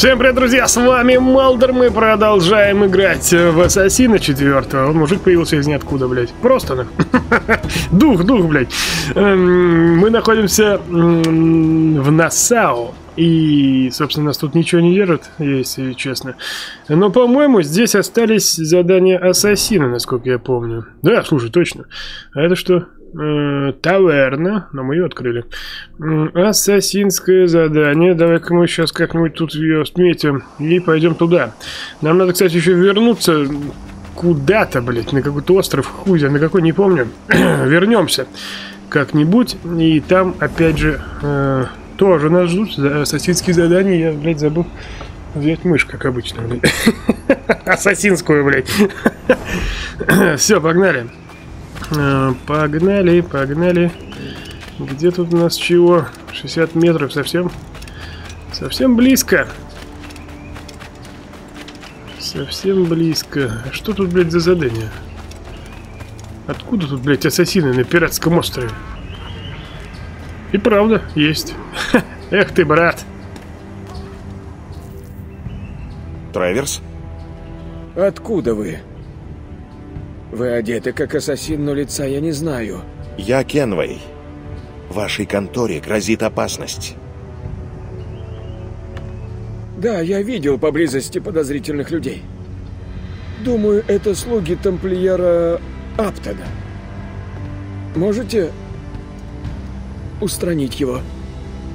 Всем привет, друзья, с вами Малдер, мы продолжаем играть в Ассасина 4-го. Мужик появился из ниоткуда, блядь. Просто нах. Дух, блядь. Мы находимся в Нассау. И, собственно, нас тут ничего не держит, если честно. Но, по-моему, здесь остались задания Ассасина, насколько я помню. Да, слушай, точно. А это что? Таверна, но мы ее открыли. Ассасинское задание. Давай-ка мы сейчас как-нибудь тут ее отметим и пойдем туда. Нам надо, кстати, еще вернуться куда-то, блять, на какой-то остров, хуй, на какой, не помню. Вернемся как-нибудь, и там, опять же, тоже нас ждут ассасинские задания. Я, блядь, забыл взять мышь, как обычно, блядь. Ассасинскую, блядь. Все, погнали. Погнали. Где тут у нас чего? 60 метров совсем. Совсем близко. Что тут, блядь, за задание? Откуда тут, блядь, ассасины на пиратском острове? И правда, есть. Эх ты, брат. Трэверс? Откуда вы? Вы одеты как ассасин, но лица я не знаю. Я Кенвей. Вашей конторе грозит опасность. Да, я видел поблизости подозрительных людей. Думаю, это слуги тамплиера Аптона. Можете устранить его?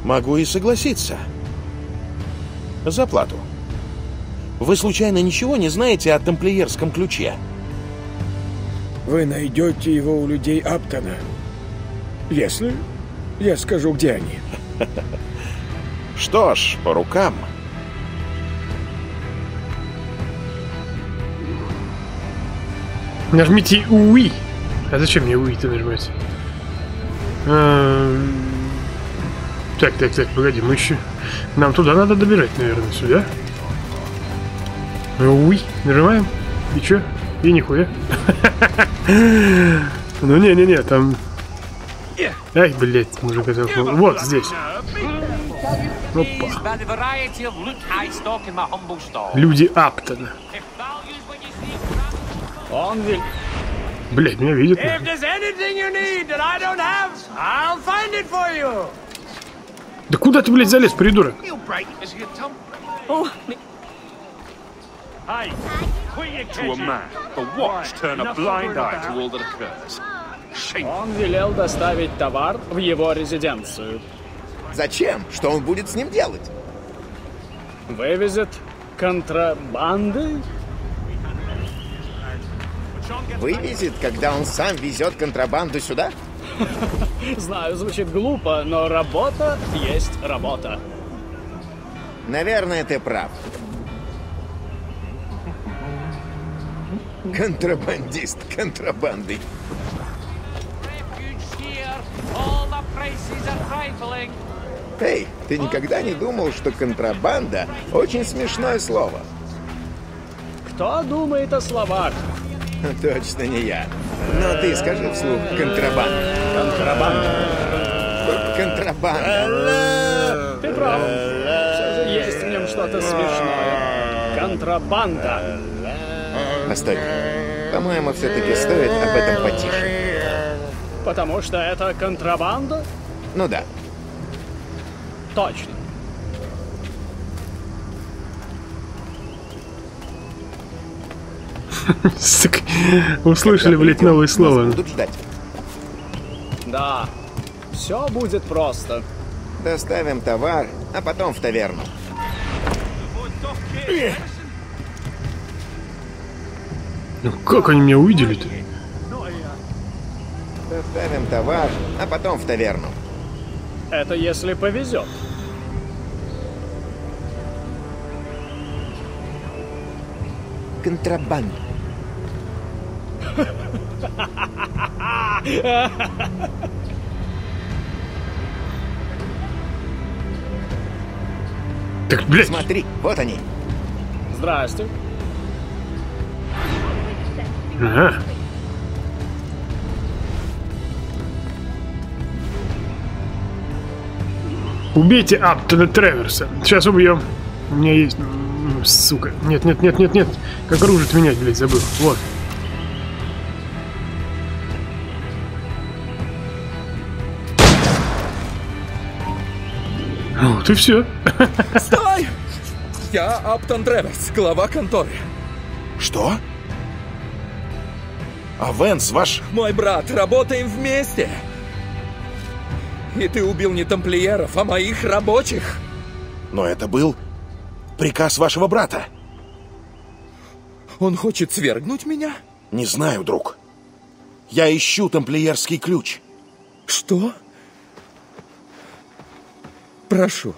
Могу и согласиться. За плату. Вы случайно ничего не знаете о тамплиерском ключе? Вы найдете его у людей Аптона. Если я скажу, где они. Что ж, по рукам. Нажмите «Уи». А зачем мне «Уи»-то нажимать? Так, погоди, мы еще... Нам туда надо добирать, наверное, сюда. «Уи» нажимаем. И чё? И нихуя. Ну не, там... Ай, блядь, мужик это... Вот здесь. Опа. Люди Аптона. Блядь, меня видит. Да куда ты, блядь, залез, придурок? Он велел доставить товар в его резиденцию. Зачем? Что он будет с ним делать? Вывезет контрабанды? Вывезет, когда он сам везет контрабанду сюда? Знаю, звучит глупо, но работа есть работа. Наверное, ты прав. Контрабандист контрабанды. Эй, ты никогда не думал, что контрабанда очень смешное слово? Кто думает о словах? Точно не я. Но ты скажи вслух контрабанда. Контрабанда. Ты прав. Все же есть в нем что-то смешное. Контрабанда. Постой. По-моему, все-таки стоит об этом потише. Потому что это контрабанда? Ну да. Точно. Услышали, блядь, новые слова. Да. Все будет просто. Доставим товар, а потом в таверну. Ну как они меня увидели-то? Доставим товар, а потом в таверну. Это если повезет. Контрабанд. Так, блядь. Смотри, вот они. Здрасте. Ага. Убейте Аптона Трэверса. Сейчас убьем. У меня есть... Сука. Нет. Как оружие менять, блядь, забыл. Вот. Вот и все. Стой! Я Аптон Трэверс, глава конторы. Что? А Венс ваш... Мой брат, работаем вместе. И ты убил не тамплиеров, а моих рабочих. Но это был приказ вашего брата. Он хочет свергнуть меня? Не знаю, друг. Я ищу тамплиерский ключ. Что? Прошу,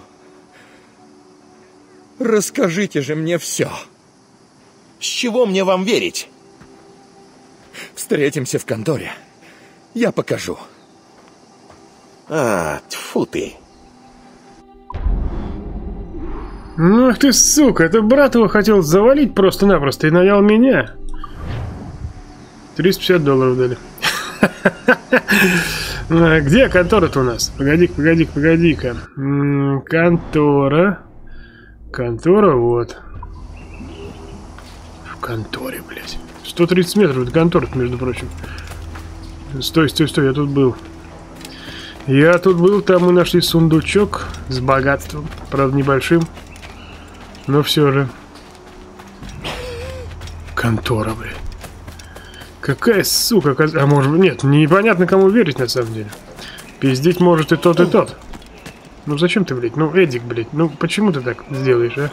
расскажите же мне все. С чего мне вам верить? Встретимся в конторе. Я покажу. А, тьфу ты. Ах ты, сука, это брат его хотел завалить просто-напросто и нанял меня. 350 долларов дали. Где контора-то у нас? Погоди-ка. Контора. Контора, вот. В конторе, блядь. 130 метров до конторы, между прочим. Стой, я тут был. Там мы нашли сундучок с богатством. Правда, небольшим. Но все же. Контора, блядь. Какая сука, а может быть, нет, непонятно кому верить на самом деле. Пиздить может и тот, и тот. Ну зачем ты, блядь? Ну, Эдик, блядь, ну почему ты так сделаешь, а?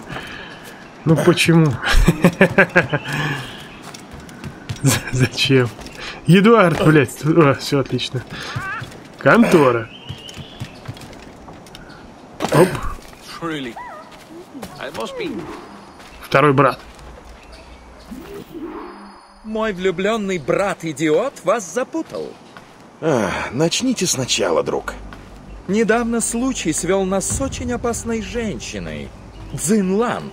Ну почему? Зачем? Эдуард, блядь, все отлично. Контора. Оп. Второй брат. Мой влюбленный брат-идиот вас запутал. Начните сначала, друг. Недавно случай свел нас с очень опасной женщиной. Цзин Лан,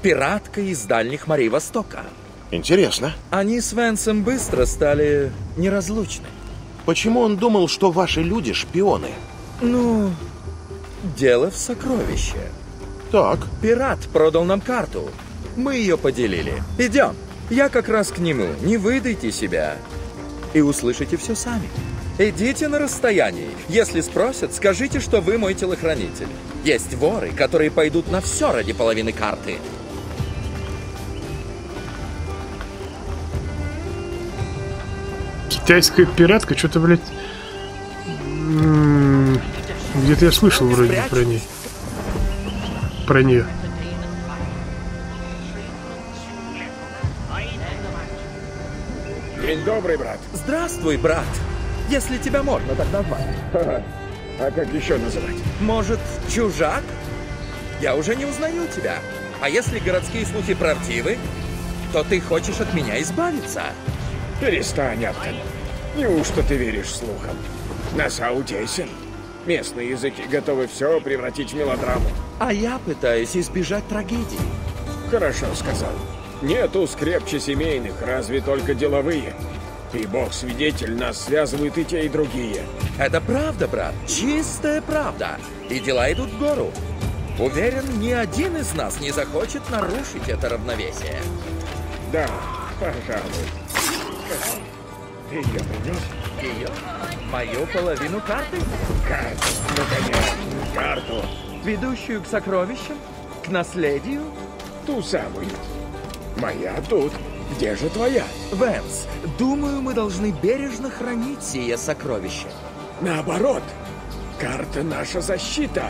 пиратка из дальних морей Востока. Интересно. Они с Венсом быстро стали неразлучны. Почему он думал, что ваши люди шпионы? Ну, дело в сокровище. Так. Пират продал нам карту. Мы ее поделили. Идем. Я как раз к нему. Не выдайте себя. И услышите все сами. Идите на расстоянии. Если спросят, скажите, что вы мой телохранитель. Есть воры, которые пойдут на все ради половины карты. Китайская пиратка, что-то, блядь... Где-то я слышал вроде про нее. День добрый, брат. Здравствуй, брат. Если тебя можно так назвать. А как еще называть? Может, чужак? Я уже не узнаю тебя. А если городские слухи правдивы, то ты хочешь от меня избавиться. Перестань, Аптон. Неужто ты веришь слухам? Нассау тесен. Местные языки готовы все превратить в мелодраму. А я пытаюсь избежать трагедии. Хорошо сказал. Нет уз крепче семейных, разве только деловые. И бог-свидетель, нас связывают и те, и другие. Это правда, брат, чистая правда. И дела идут в гору. Уверен, ни один из нас не захочет нарушить это равновесие. Да, пожалуй. Ты ее принес? Ее? Мою половину карты? Карту, ну конечно, карту. Ведущую к сокровищам? К наследию? Ту самую. Моя тут. Где же твоя? Венс, думаю, мы должны бережно хранить сие сокровище. Наоборот. Карта — наша защита,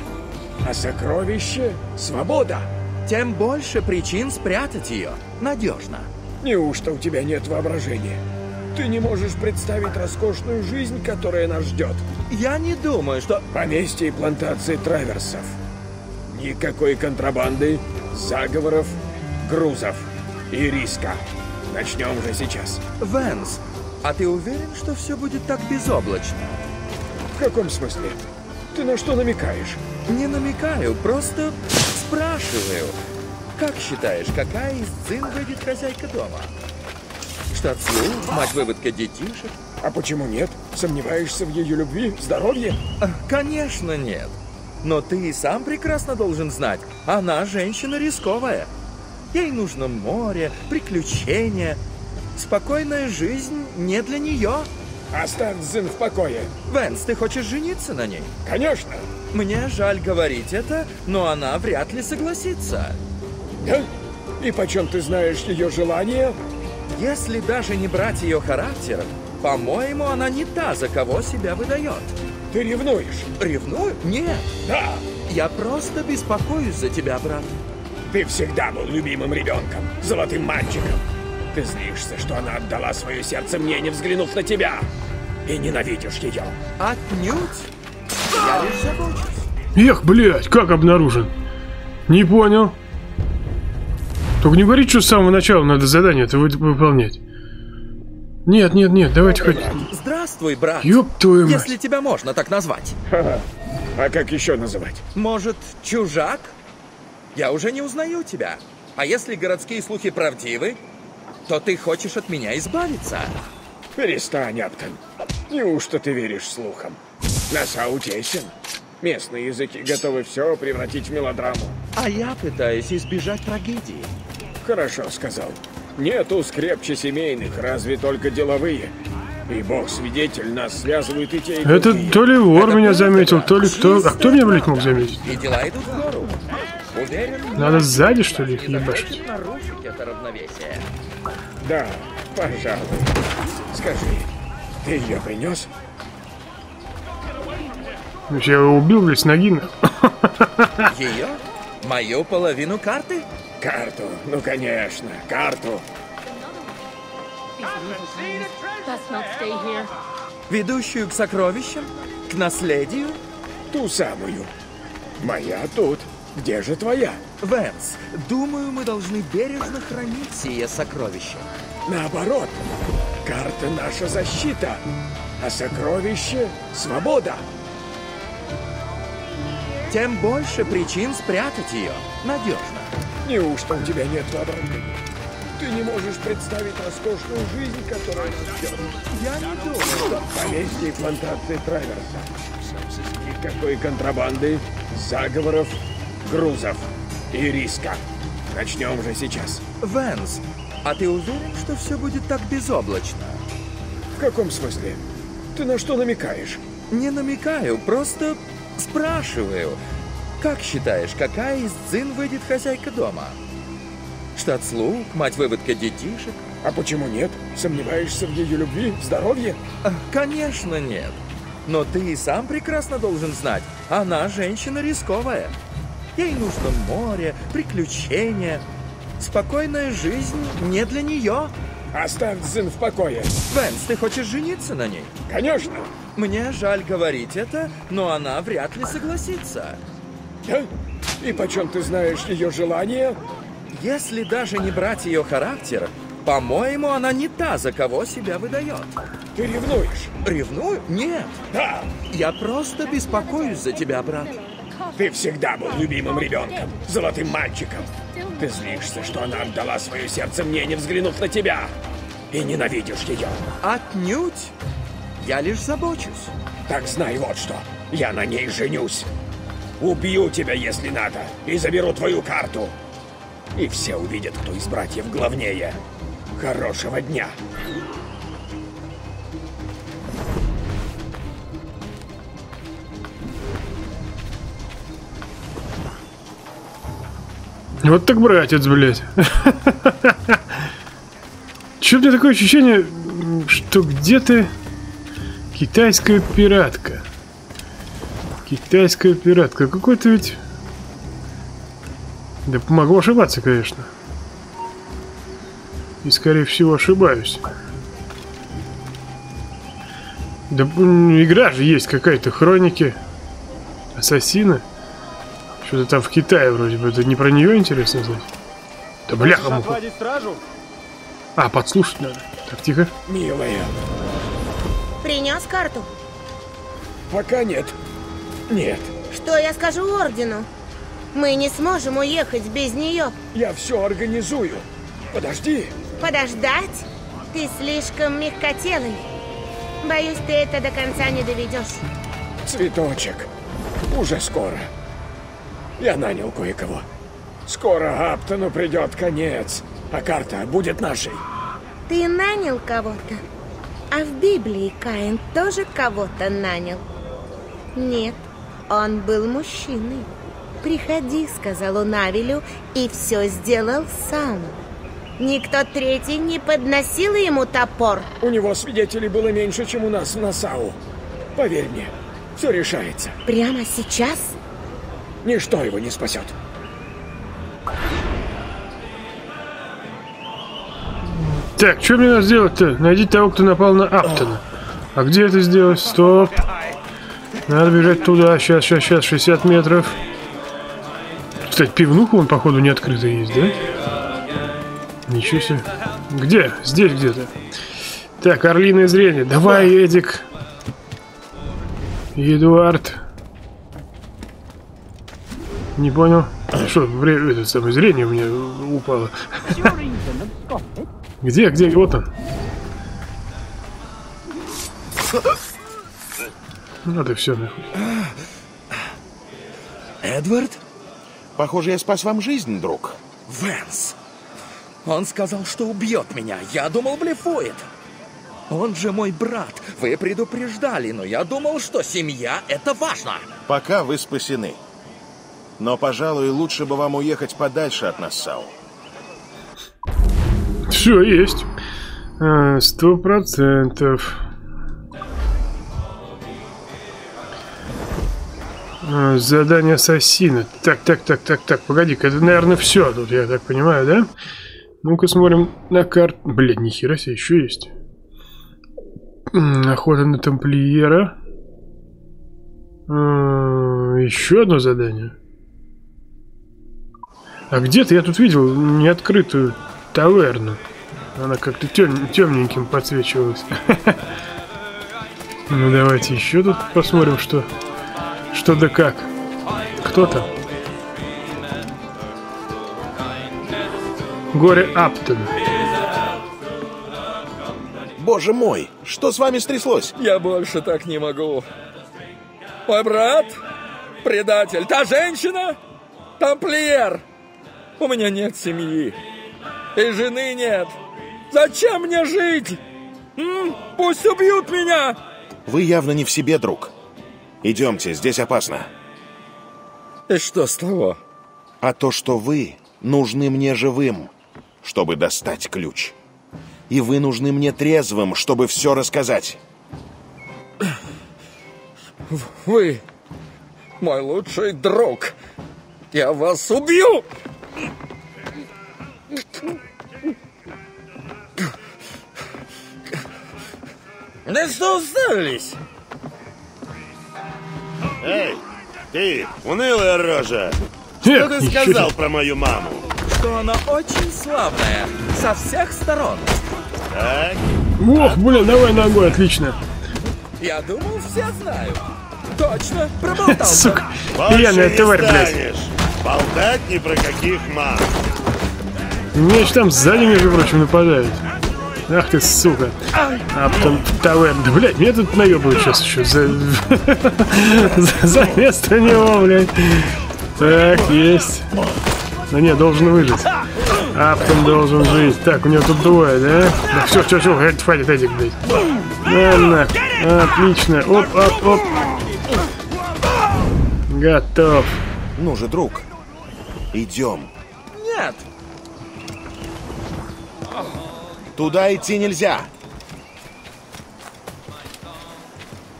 а сокровище — свобода. Тем больше причин спрятать ее надежно. Неужто у тебя нет воображения? Ты не можешь представить роскошную жизнь, которая нас ждет. Я не думаю, что... Поместье и плантации Трэверсов. Никакой контрабанды, заговоров, грузов и риска. Начнем же сейчас. Венс, а ты уверен, что все будет так безоблачно? В каком смысле? Ты на что намекаешь? Не намекаю, просто спрашиваю. Как считаешь, какая из Дзин выйдет хозяйка дома? Штатслу, мать выводка детишек? А почему нет? Сомневаешься в ее любви, здоровье? Конечно, нет. Но ты и сам прекрасно должен знать, она женщина рисковая. Ей нужно море, приключения. Спокойная жизнь не для нее. Оставь Дзин в покое. Венс, ты хочешь жениться на ней? Конечно. Мне жаль говорить это, но она вряд ли согласится. Да? И почем ты знаешь ее желание? Если даже не брать ее характер, по-моему, она не та, за кого себя выдает. Ты ревнуешь? Ревную? Нет. Да. Я просто беспокоюсь за тебя, брат. Ты всегда был любимым ребенком, золотым мальчиком. Ты злишься, что она отдала свое сердце мне, не взглянув на тебя. И ненавидишь ее. Отнюдь. Я лишь забочусь. Эх, блядь, как обнаружен? Не понял. Только не говорить, что с самого начала надо задание-то выполнять. Нет, нет, нет, давайте хоть... Здравствуй, брат. Ёб твою мать. Если тебя можно так назвать. Ха-ха. А как еще называть? Может, чужак? Я уже не узнаю тебя. А если городские слухи правдивы, то ты хочешь от меня избавиться. Перестань, Аптон. Неужто ты веришь слухам? Нассау тесен. Местные языки готовы все превратить в мелодраму. А я пытаюсь избежать трагедии. Хорошо сказал. Нет уз крепче семейных, разве только деловые. И бог свидетель, нас связывают и те, и другие. Это то ли вор это меня заметил, то ли кто... А кто меня, блядь, мог заметить? И дела идут в гору. Уверен, надо сзади, что ли, их ебашить? Да, пожалуй. Скажи, ты ее принес? Я его убил, блядь, с ноги. Ее? Мою половину карты? Карту, ну конечно, карту. Ведущую к сокровищам? К наследию? Ту самую. Моя тут. Где же твоя? Венс, думаю, мы должны бережно хранить сие сокровища. Наоборот, карта наша защита, а сокровище свобода. Тем больше причин спрятать ее надежно. Неужто у тебя нет выбора? Ты не можешь представить роскошную жизнь, которая нас ждет. Я не думаю, что поместье и плантации Трэверса. Никакой контрабанды, заговоров, грузов и риска. Начнем же сейчас. Венс, а ты уверен, что все будет так безоблачно? В каком смысле? Ты на что намекаешь? Не намекаю, просто спрашиваю. Как считаешь, какая из Дзин выйдет хозяйка дома? Штат слуг, мать выводка детишек? А почему нет? Сомневаешься в ее любви, в здоровье? Конечно нет. Но ты и сам прекрасно должен знать, она женщина рисковая. Ей нужно море, приключения. Спокойная жизнь не для нее. Оставь Дзин в покое. Венс, ты хочешь жениться на ней? Конечно. Мне жаль говорить это, но она вряд ли согласится. Да? И почем ты знаешь ее желание? Если даже не брать ее характер, по-моему, она не та, за кого себя выдает. Ты ревнуешь? Ревную? Нет. Да. Я просто беспокоюсь за тебя, брат. Ты всегда был любимым ребенком, золотым мальчиком. Ты злишься, что она отдала свое сердце мне, не взглянув на тебя. И ненавидишь ее. Отнюдь. Я лишь забочусь. Так знай вот что. Я на ней женюсь. Убью тебя, если надо, и заберу твою карту. И все увидят, кто из братьев главнее. Хорошего дня. Вот так, братец, блядь. Чё у меня такое ощущение, что где-то китайская пиратка. Китайская пиратка. Какой-то ведь... Да могу ошибаться, конечно. И, скорее всего, ошибаюсь. Да игра же есть какая-то, хроники Ассасина. Что-то там в Китае вроде бы. Это не про нее интересно знать? Да бляха. А, подслушать надо. Так, тихо. Милая. Принес карту? Пока нет. Нет. Что я скажу ордену? Мы не сможем уехать без нее. Я все организую. Подожди. Подождать? Ты слишком мягкотелый. Боюсь, ты это до конца не доведешь. Цветочек. Уже скоро. Я нанял кое-кого. Скоро Аптону придет конец, а карта будет нашей. Ты нанял кого-то? А в Библии Каин тоже кого-то нанял? Нет, он был мужчиной. «Приходи», — сказал он Авелю, и все сделал сам. Никто третий не подносил ему топор. У него свидетелей было меньше, чем у нас в Нассау. Поверь мне, все решается. Прямо сейчас? Ничто его не спасет. Так, что мне надо сделать-то? Найди того, кто напал на Аптона. А где это сделать? Стоп. Надо бежать туда. Сейчас, 60 метров. Кстати, пивнуха вон, походу, не открыта есть, да? Ничего себе. Где? Здесь где-то. Так, орлиное зрение. Давай, Эдик. Эдуард. Не понял. Что, это самое зрение у меня упало. Где? Вот он. Надо все нахуй. Эдвард? Похоже, я спас вам жизнь, друг. Венс. Он сказал, что убьет меня. Я думал, блефует. Он же мой брат. Вы предупреждали, но я думал, что семья — это важно. Пока вы спасены. Но, пожалуй, лучше бы вам уехать подальше от Нассау. Все есть. 100%. Задание ассасина. Так, погоди-ка, это, наверное, все тут, я так понимаю, да? Ну-ка смотрим на карту. Блин, нихера себе, еще есть. Охота на тамплиера. Еще одно задание. А где-то я тут видел неоткрытую таверну. Она как-то темненьким подсвечивалась. Ну давайте еще тут посмотрим, что... Что да как? Кто там? Горе Аптон. Боже мой, что с вами стряслось? Я больше так не могу. Мой брат, предатель, та женщина, тамплиер. У меня нет семьи. И жены нет. Зачем мне жить? Пусть убьют меня. Вы явно не в себе, друг. Идемте, здесь опасно. И что с того? А то, что вы нужны мне живым, чтобы достать ключ. И вы нужны мне трезвым, чтобы все рассказать. Вы мой лучший друг. Я вас убью! Да что уставились? Эй, ты, унылая рожа! Что ты сказал про мою маму? Что она очень слабая, со всех сторон. Так. Ох, блин, давай ногой, отлично. Я думал, все знают. Точно, проболтался. Сука, пьяная тварь, блядь. Болтать ни про каких мам. Мне еще там сзади, между прочим, нападают. Ах ты, сука. Аптон Трэверс. Да, блядь, меня тут наебывают сейчас еще за место него, блядь. Так, есть. Да не, должен выжить. Аптон должен жить. Так, у него тут двое, да? Да все, хватит этих, блядь. Ладно, отлично. Оп. Готов. Ну же, друг, идем. Нет. Туда идти нельзя.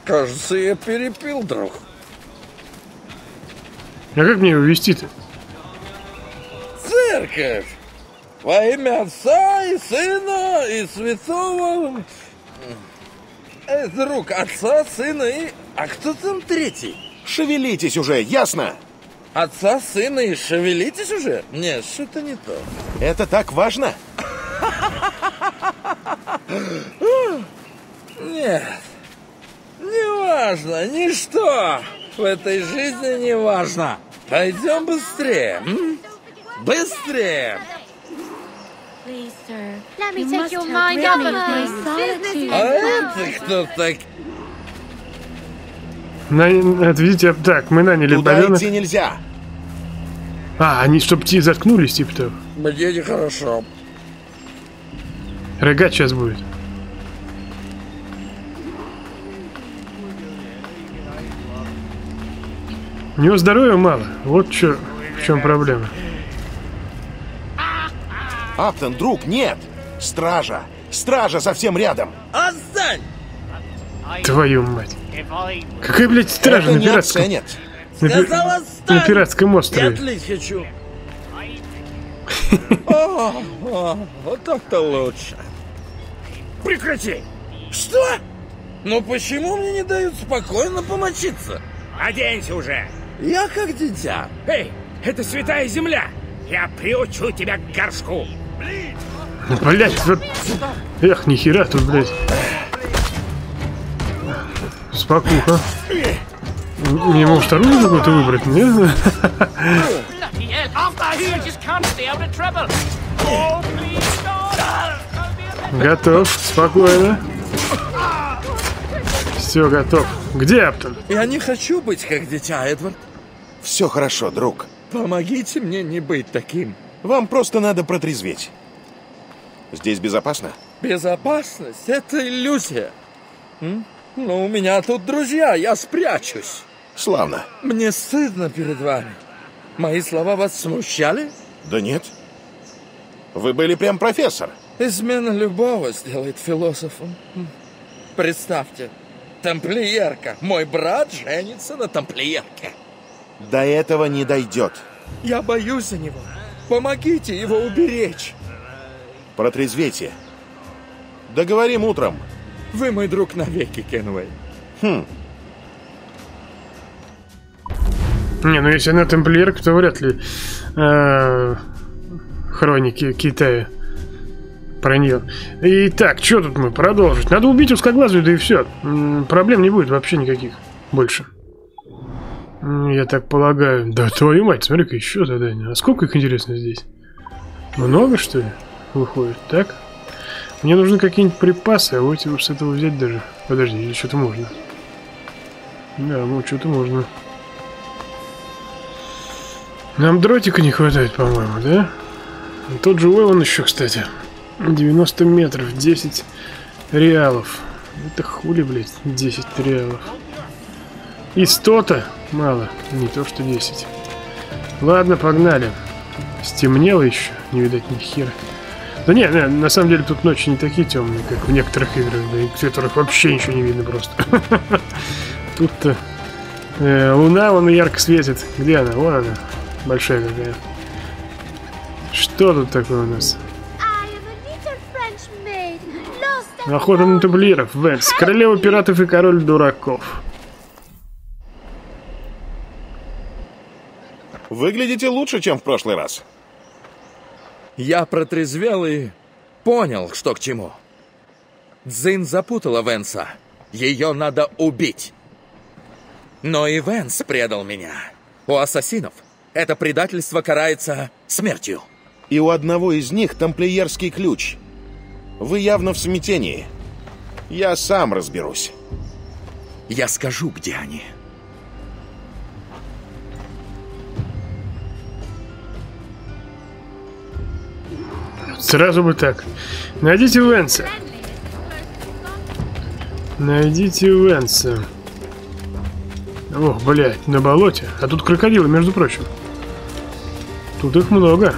Кажется, я перепил, друг. А как мне его вести-то? Церковь! Во имя Отца и Сына и Святого... Друг Отца, Сына и... А кто там третий? Шевелитесь уже, ясно? Отца, Сына и шевелитесь уже? Нет, что-то не то. Это так важно? Нет, не важно, ничто в этой жизни не важно. Пойдем быстрее, быстрее. А это кто такой? Отведите, так, мы наняли Туда идти нельзя. А, они, чтобы те заткнулись, типа того. Мне нехорошо. Рогать сейчас будет. У него здоровья мало. Вот чё, в чем проблема. Аптон, друг, нет! Стража! Стража совсем рядом! Отстань! Твою мать! Какая, блядь, стража на пиратском... на пиратском острове? Я отлить хочу! Вот так-то лучше. Прекрати! Что? Ну почему мне не дают спокойно помочиться? Оденься уже! Я как дитя. Эй, это святая земля! Я приучу тебя к горшку! Блять, вот... Эх, нихера тут, блять. Спокуха. Мне, может, оружие какое-то выбрать, не знаю. Готов, спокойно. Все, готов. Где Аптон? Я не хочу быть как дитя, Эдвард. Все хорошо, друг. Помогите мне не быть таким. Вам просто надо протрезветь. Здесь безопасно? Безопасность — это иллюзия. Но у меня тут друзья, я спрячусь. Славно. Мне стыдно перед вами. Мои слова вас смущали? Да нет. Вы были прям профессор. Измена любого сделает философом. Представьте, тамплиерка. Мой брат женится на тамплиерке. До этого не дойдет. Я боюсь за него. Помогите его уберечь. Протрезветь. Договорим утром. Вы мой друг навеки, Кенвей. Не, ну если она тамплиерка, то вряд ли хроники Китая про нее. Итак, что тут мы? Продолжить. Надо убить узкоглазую, да и все. Проблем не будет вообще никаких больше. Я так полагаю. Да твою мать, смотри-ка, еще задание. А сколько их, интересно, здесь? Много, что ли? Выходит, так? Мне нужны какие-нибудь припасы, а вот его с этого взять даже. Подожди, или что-то можно? Да, ну что-то можно. Нам дротика не хватает, по-моему, да? Тот же Уэллон еще, кстати. 90 метров, 10 реалов. Это хули, блядь, 10 реалов. И 100-то мало, не то что 10. Ладно, погнали. Стемнело еще, не видать ни хера. Да не, на самом деле тут ночи не такие темные, как в некоторых играх, да и в которых вообще ничего не видно просто. Тут-то луна, вон ярко светит. Где она? Вон она. Большая какая. Что тут такое у нас? Охота на тамплиеров, Венс. Королева пиратов и король дураков. Выглядите лучше, чем в прошлый раз. Я протрезвел и понял, что к чему. Дзин запутала Венса. Ее надо убить. Но и Венс предал меня. У ассасинов это предательство карается смертью. И у одного из них тамплиерский ключ. Вы явно в смятении. Я сам разберусь. Я скажу, где они. Сразу бы так. Найдите Венса. Найдите Венса. Ох, блядь, на болоте. А тут крокодилы, между прочим. Тут их много.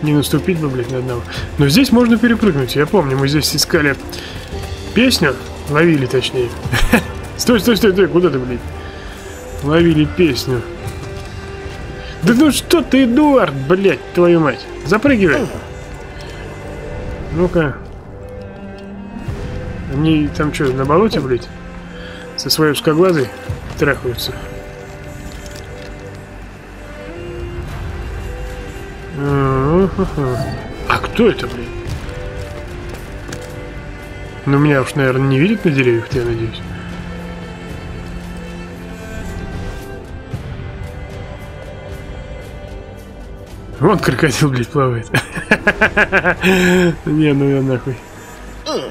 Не наступить бы, блядь, на одного. Но здесь можно перепрыгнуть. Я помню, мы здесь искали песню. Ловили, точнее. Стой, стой, стой, стой. Куда ты, блядь? Ловили песню. Да ну что ты, Эдуард, блядь, твою мать. Запрыгивай. Ну-ка. Они там что, на болоте, блядь? Со своей узкоглазой трахаются. А кто это, блядь? Ну меня уж, наверное, не видят на деревьях, я надеюсь. Вон крокодил, блядь, плавает. Не, ну я нахуй.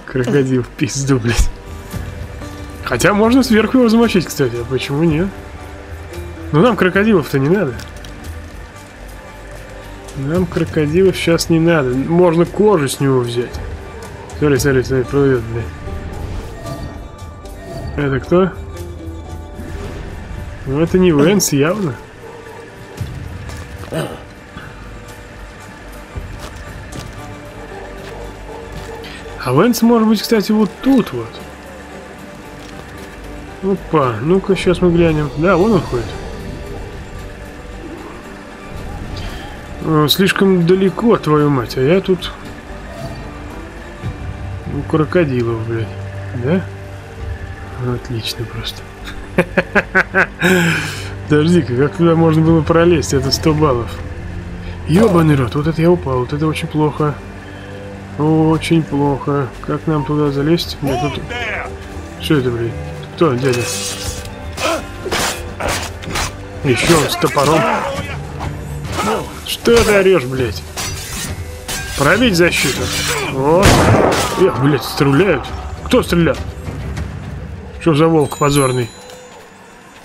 Крокодил в пизду, блядь. Хотя можно сверху его замочить, кстати. А почему нет? Но нам крокодилов-то не надо. Нам крокодилов сейчас не надо. Можно кожу с него взять. Смотри, плывет, блин. Это кто? Ну это не Венс, явно. А Венс может быть, кстати, вот тут вот. Опа, ну-ка, сейчас мы глянем. Да, вон он ходит. Слишком далеко, твою мать, а я тут... У крокодилов, блядь. Да? Отлично просто. Подожди-ка, как туда можно было пролезть? Это 100 баллов. Ёбаный рот, вот это я упал, вот это очень плохо. Очень плохо. Как нам туда залезть? Тут... Что это, блядь? Кто, дядя? Еще с топором. Что ты орешь, блядь? Пробить защиту. Вот. Эх, блядь, стреляют. Кто стрелял? Что за волк позорный?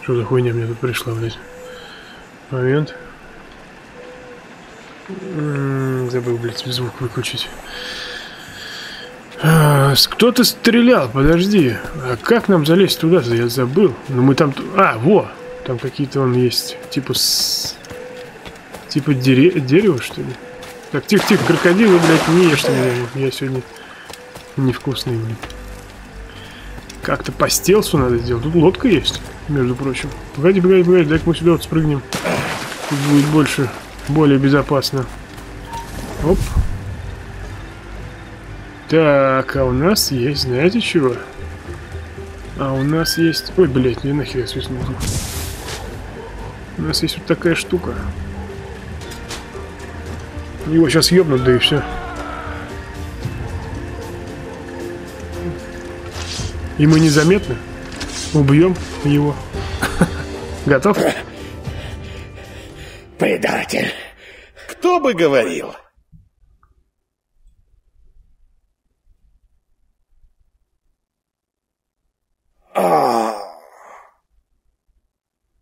Что за хуйня мне тут пришла, блядь? Момент. Забыл, блядь, звук выключить. Кто-то стрелял, подожди. А как нам залезть туда-то? Я забыл. Ну мы там... А, во! Там какие-то он есть. Типа с... Типа дерево, что ли? Так, тихо-тихо, крокодилы, блядь, не ешь меня. Я сегодня невкусный, блядь. Как-то по стелсу надо сделать. Тут лодка есть, между прочим. Погоди, дай-ка мы сюда вот спрыгнем. Тут будет больше, более безопасно. Оп. Так, а у нас есть, знаете чего? А у нас есть... Ой, блядь, не нахер я свистнул. У нас есть вот такая штука. Его сейчас ёбнут, да и все. И мы незаметно убьем его. Готов? Предатель! Кто бы говорил?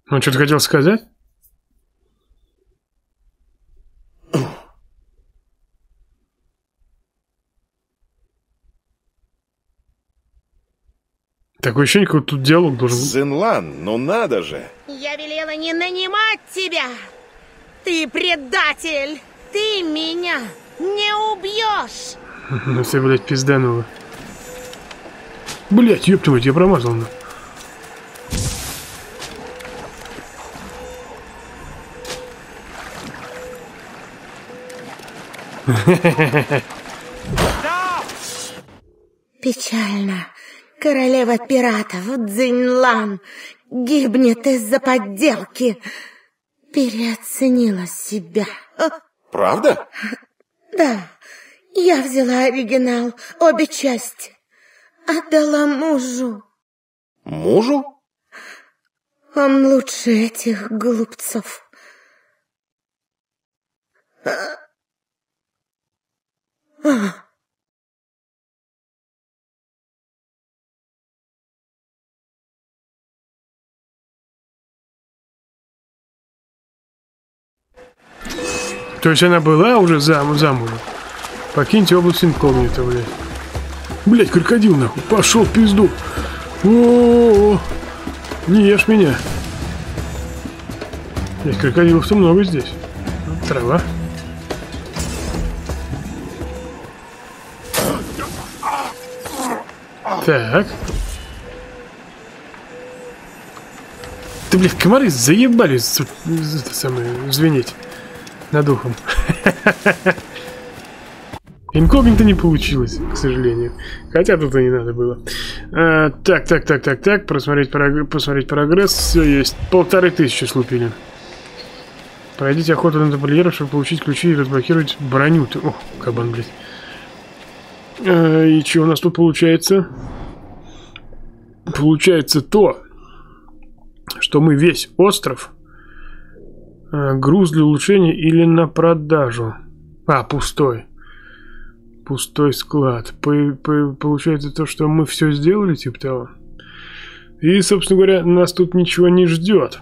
Он что-то хотел сказать? Такое ощущение, как тут диалог должен... Цзин Лан, ну надо же! Я велела не нанимать тебя! Ты предатель! Ты меня не убьешь! Ну все, блядь, пиздануло. Блядь, ёпта, я промазал. Печально. Королева пиратов Цзин Лан гибнет из-за подделки. Переоценила себя. Правда? Да. Я взяла оригинал, обе части. Отдала мужу. Мужу? Он лучше этих глупцов. То есть она была уже замужем? Покиньте область инкогнито, блядь. Блядь, крокодил, нахуй. Пошел в пизду. О-о-о. Не ешь меня. Блядь, крокодилов-то много здесь. Трава. Так. Ты, блядь, комары заебали звенеть над ухом. Инкогнито не получилось, к сожалению. Хотя тут и не надо было. Так. Посмотреть прогресс. Все есть. 1500 слупили. Пройдите охоту на тамплиеров, чтобы получить ключи и разблокировать броню. О, кабан, блядь. И что у нас тут получается? Получается то, что мы весь остров. Груз для улучшения или на продажу. А, пустой. Пустой склад. Получается то, что мы все сделали, типа того. И, собственно говоря, нас тут ничего не ждет.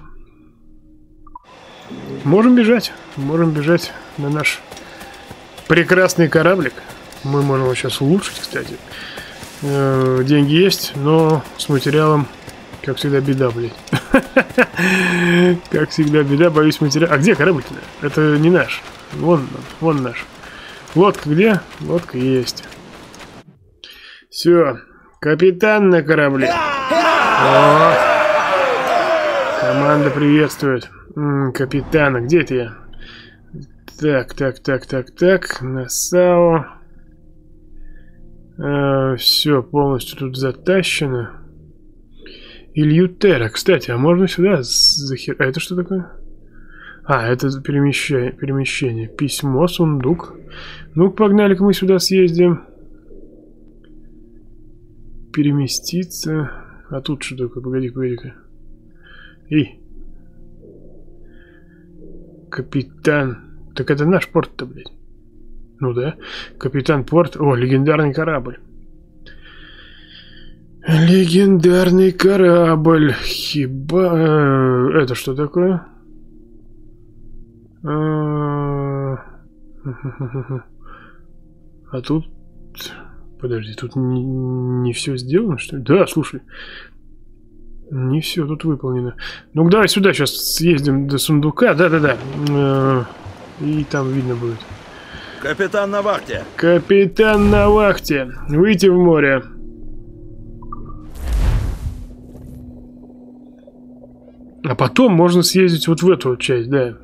Можем бежать на наш прекрасный кораблик. Мы можем его сейчас улучшить, кстати. Деньги есть, но с материалом, как всегда, беда, блядь. Как всегда, беда, боюсь материал. А где корабль-то? Это не наш. Вон наш. Лодка где? Лодка есть. Все. Капитан на корабле. О! Команда приветствует. Капитана. Где это я? Так. Нассау. Все полностью тут затащено. Эльютера, кстати, а можно сюда захер... А это что такое? А, это перемещение. Письмо, сундук. Ну, погнали-ка мы сюда съездим. Переместиться. А тут что такое? Погоди-ка. И. Капитан. Так это наш порт-то, блядь. Ну да. Капитан порт. О, легендарный корабль. Легендарный корабль. Хиба... Это что такое? А тут... Подожди, тут не все сделано, что ли? Да, слушай. Не все тут выполнено. Ну-ка, давай сюда сейчас съездим до сундука. Да. И там видно будет. Капитан на вахте. Капитан на вахте. Выйти в море. А потом можно съездить вот в эту вот часть, да.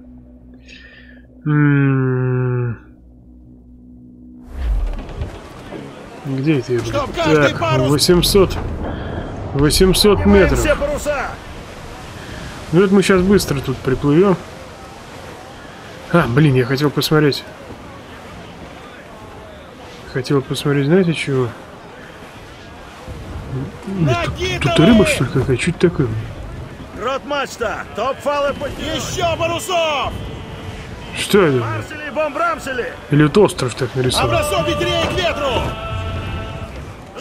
Где это я буду? Так, 800 метров. Ну вот мы сейчас быстро тут приплывем. А, блин, я хотел посмотреть. Знаете чего? Тут рыба, что ли, какая? Чуть такая. Ротмачта! Топ-фалы подняли! Еще парусов! Что это? Бомбрамсели! Или вот остров так нарисован? Образцов ветрее к ветру!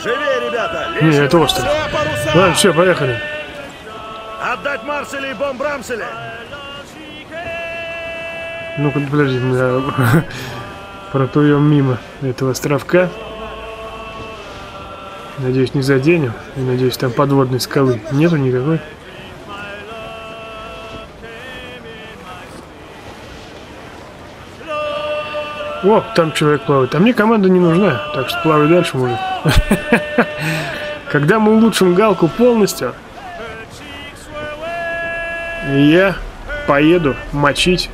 Живее, ребята! Не, это остров. Ладно, все, поехали. Отдать Марсели и Бомбрамсели! Ну-ка, подожди, проплывем мимо этого островка. Надеюсь, не заденем. И надеюсь, там подводной скалы нету никакой. О, там человек плавает. А мне команда не нужна, так что плавай дальше, мужик. Когда мы улучшим галку полностью, я поеду мочить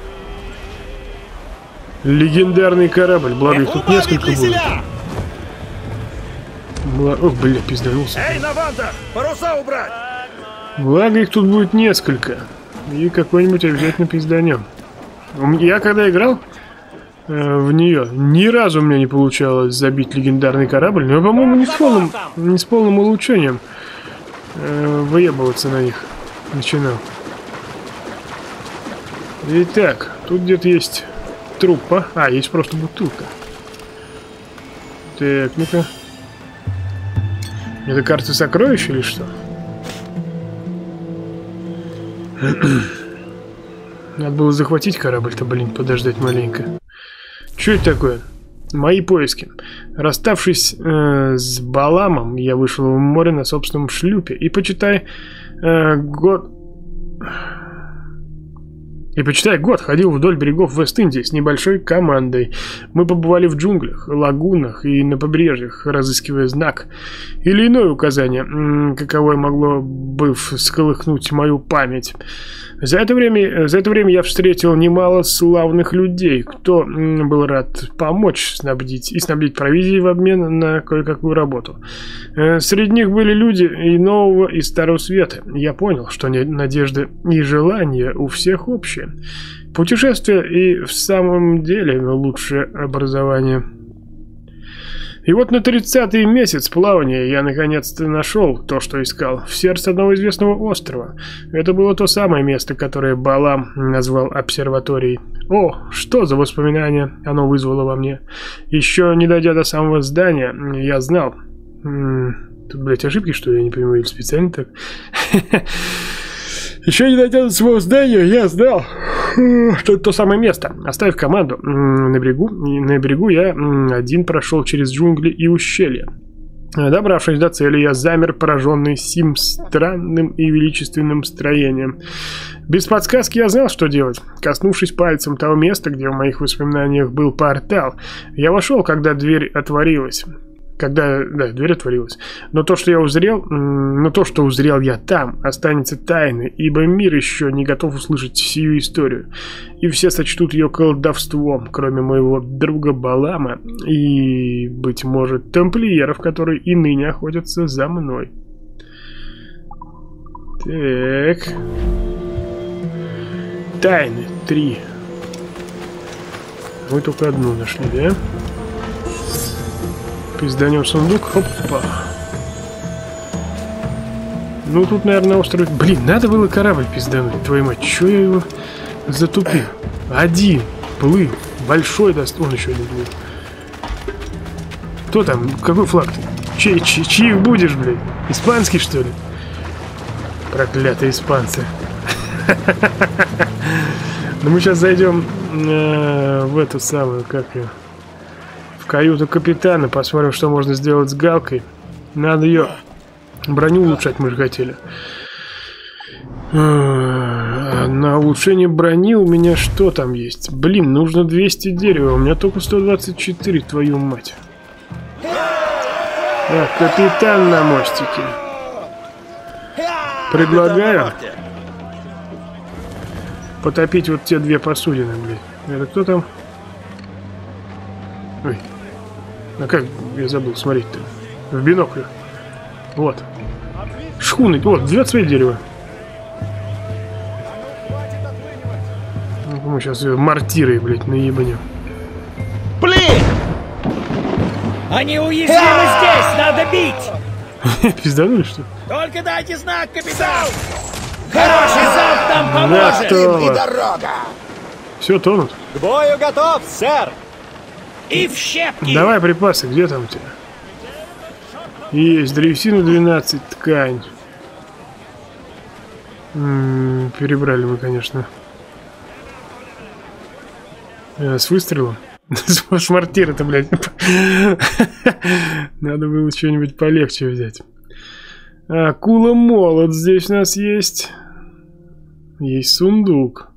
легендарный корабль. Благо их тут несколько будет. О, блин, пизданулся. Эй, Наванда, паруса убрать! Благо их тут будет несколько. И какой-нибудь обязательно пизданем. Я когда играл в нее, ни разу у меня не получалось забить легендарный корабль, но, по-моему, не с полным улучшением выебываться на них начинал. Итак, тут где-то есть трупа. А, есть просто бутылка. Так, ну-ка. Это карта сокровищ или что? Надо было захватить корабль-то, блин, подождать маленько. Что это такое? Мои поиски. Расставшись с Баламом, я вышел в море на собственном шлюпе. И почитай год ходил вдоль берегов Вест-Индии с небольшой командой. Мы побывали в джунглях, лагунах и на побережьях, разыскивая знак или иное указание, каковое могло бы всколыхнуть мою память. За это время я встретил немало славных людей, кто был рад помочь снабдить провизией в обмен на кое-какую работу. Среди них были люди и нового, и старого света. Я понял, что надежды и желания у всех общие. Путешествие и в самом деле лучшее образование. И вот на 30-й месяц плавания я наконец-то нашел то, что искал, в сердце одного известного острова. Это было то самое место, которое Балам назвал обсерваторией. О, что за воспоминание оно вызвало во мне. Еще не дойдя до самого здания, я знал... Это, блядь, ошибки, что ли? Я не понимаю, или специально так? Еще не дойдя до своего здания, я знал, что это то самое место. Оставив команду на берегу, я один прошел через джунгли и ущелья. Добравшись до цели, я замер, пораженный сим странным и величественным строением. Без подсказки я знал, что делать. Коснувшись пальцем того места, где в моих воспоминаниях был портал, я вошел, когда дверь отворилась. Но то, что я узрел, я там, останется тайной, ибо мир еще не готов услышать всю историю. И все сочтут ее колдовством, кроме моего друга Балама и, быть может, тамплиеров, которые и ныне охотятся за мной. Так. Тайны 3. Мы только одну нашли, да? Изданем сундук. Опа. Ну тут, наверное, остров. Блин, надо было корабль пиздануть. Твою мать, чё я его затупил? Один плыл. Большой даст. Он еще один плыл. Кто там? Какой флаг-то? Чьих будешь, блядь? Испанский, что ли? Проклятые испанцы. Ну мы сейчас зайдем в эту самую, как ее, каюту капитана, посмотрим, что можно сделать с галкой. Надо ее броню улучшать, мы же хотели. На улучшение брони у меня что там есть? Блин, нужно 200 дерева, у меня только 124, твою мать. Так, капитан на мостике. Предлагаю потопить вот те две посудины, блин. Это кто там? Ой. А как я забыл смотреть-то? В биноклях. Вот. Шхуны. Вот, 2 цвета дерева. Ну, мы сейчас ее мортирой, блядь, наебанем. Блин! Они уязвимы здесь! Надо бить! Пизданули, что ли? Только дайте знак, капитан! Хороший зад нам поможет! И дорога! Все тонут. К бою готов, сэр! И в щепки. Давай припасы, где там у тебя? Есть древесина 12, ткань. Перебрали мы, конечно. С выстрелом? С мортира-то, блядь. Надо было что-нибудь полегче взять. Акула-молот здесь у нас есть. Есть сундук.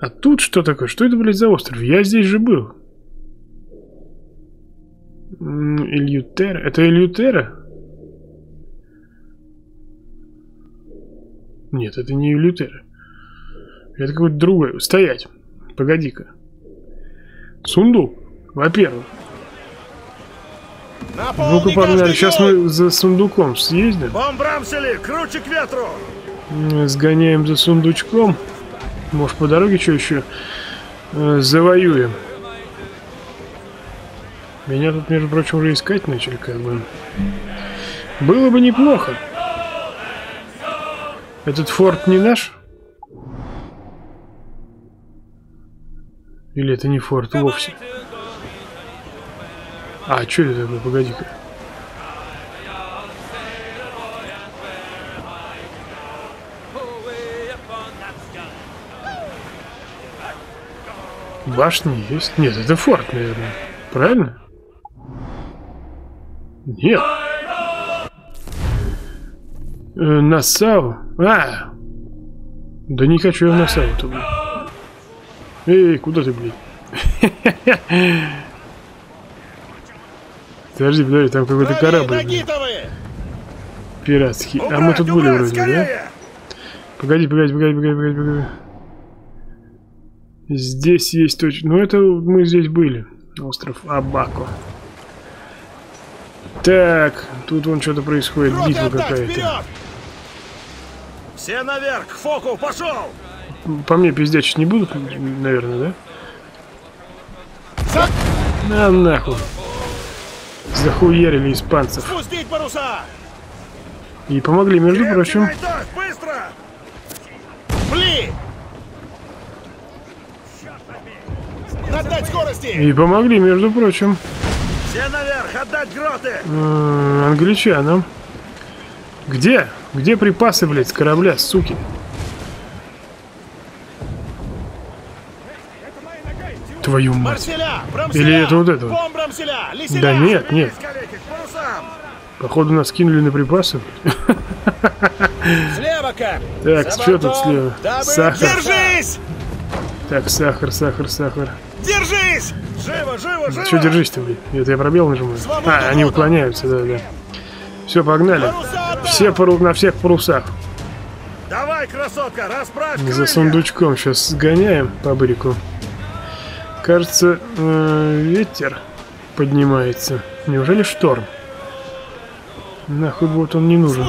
А тут что такое? Что это, блядь, за остров? Я здесь же был. Эльютера. Это Эльютера? Нет, это не Эльютера. Это какое-то другое. Стоять. Погоди-ка. Сундук. Во-первых. Ну-ка, погнали. Сейчас мы за сундуком съездим. Круче к ветру. Сгоняем за сундучком. Может, по дороге что еще завоюем. Меня тут, между прочим, уже искать начали, как бы. Было бы неплохо. Этот форт не наш? Или это не форт вовсе? А, что это такое? Погоди-ка. Башни есть? Нет, это форт, наверное. Правильно? Нет. Нассау. А! Да не хочу я в Нассау-то, блин. Эй, куда ты, блин? Подожди, там какой-то корабль, блин. Пиратский. А мы тут были вроде, да? Погоди. Здесь есть точно. Ну, это мы здесь были. Остров Абако. Так, тут вон что-то происходит, битва какая-то. Все наверх, фоку, пошел! По мне пиздячить не будут, наверное, да? На нахуй. Захуярили испанцев. И помогли, между прочим. Все наверх, отдать гроты! Англичанам. Где? Где припасы, блядь, с корабля, суки? Твою мать. Или это вот это? Да нет, нет. Походу нас кинули на припасы. Так, что тут слева? Сахар. Так, сахар, сахар, сахар. Держись! Живо, живо, живо! Че держись-то, блядь? Это я пробел нажимаю. А, они уклоняются, да, да. Все, погнали. Все на всех парусах. Давай, красотка, расправь крылья. За сундучком сейчас сгоняем по брику. Кажется, ветер поднимается. Неужели шторм? Нахуй вот он не нужен.